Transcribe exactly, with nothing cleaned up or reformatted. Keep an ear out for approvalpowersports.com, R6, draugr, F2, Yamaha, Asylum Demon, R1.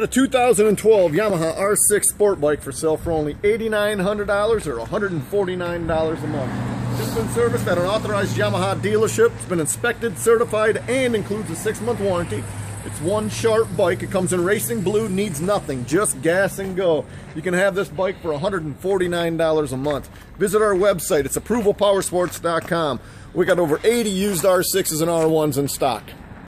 got a two thousand twelve Yamaha R six sport bike for sale for only eight thousand nine hundred dollars or one hundred forty-nine dollars a month. It's been serviced at an authorized Yamaha dealership. It's been inspected, certified, and includes a six-month warranty. It's one sharp bike. It comes in racing blue, needs nothing, just gas and go. You can have this bike for one hundred forty-nine dollars a month. Visit our website. It's approval powersports dot com. We got over eighty used R sixes and R ones in stock.